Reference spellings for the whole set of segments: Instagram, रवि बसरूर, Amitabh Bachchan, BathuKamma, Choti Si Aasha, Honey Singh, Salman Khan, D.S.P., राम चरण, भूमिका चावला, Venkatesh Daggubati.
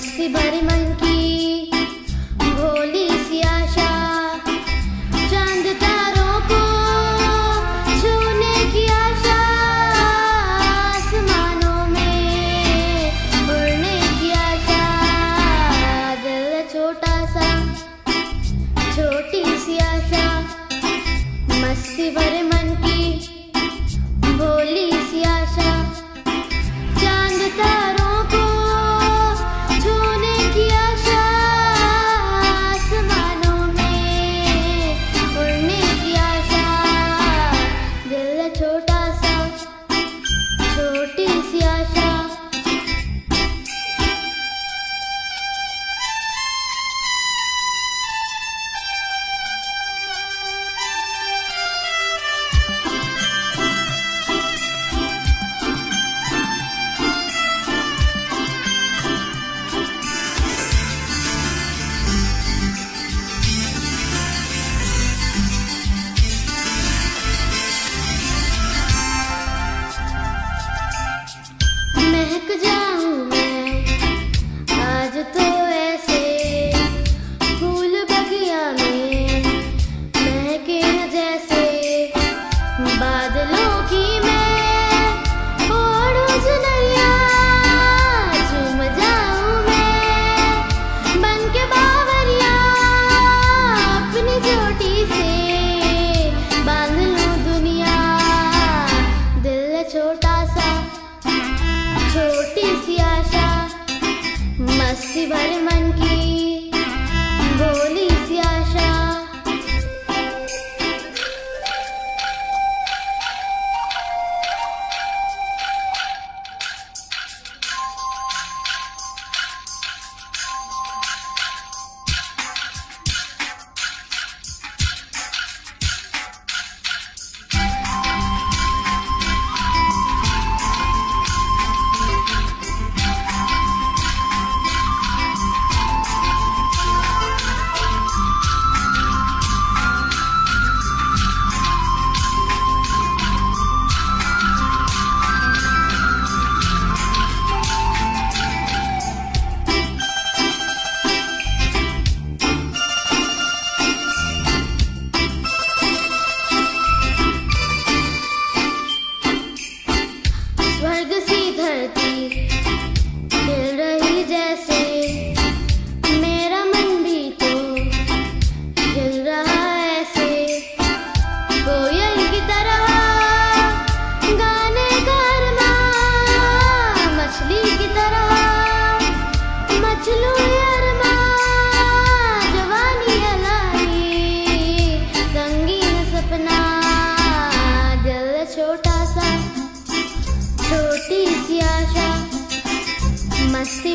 मस्ती भरे मन की भोली सी आशा, चांद तारों को छूने की आशा, आसमानों में उड़ने की आशा। दिल छोटा सा, छोटी सी आशा, मस्ती भरे मन की भोली सी आशा, चांद तारों को छूने की आशा, आसमानों में उड़ने की आशा। दिल छोटा सा, छोटी सी आशा। छोटी सी आशा, मस्ती भरे मन की भोली सी आशा। स्वर्ग सी धरती मिल रही जैसे, मेरा मन भी तो मिल रहा ऐसे, कोयल की तरह गाने करना, मछली की तरह मछलू अरमा, जवानी हलाई रंगीन सपना। दिल छोटा सा, छोटी सी आशा, मस्ती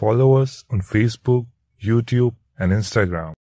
Follow us on Facebook, YouTube and Instagram.